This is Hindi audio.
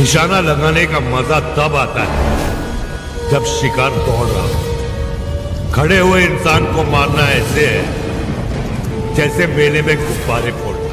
निशाना लगाने का मजा तब आता है जब शिकार दौड़ रहा हो। खड़े हुए इंसान को मारना ऐसे है जैसे मेले में गुब्बारे फोड़ना।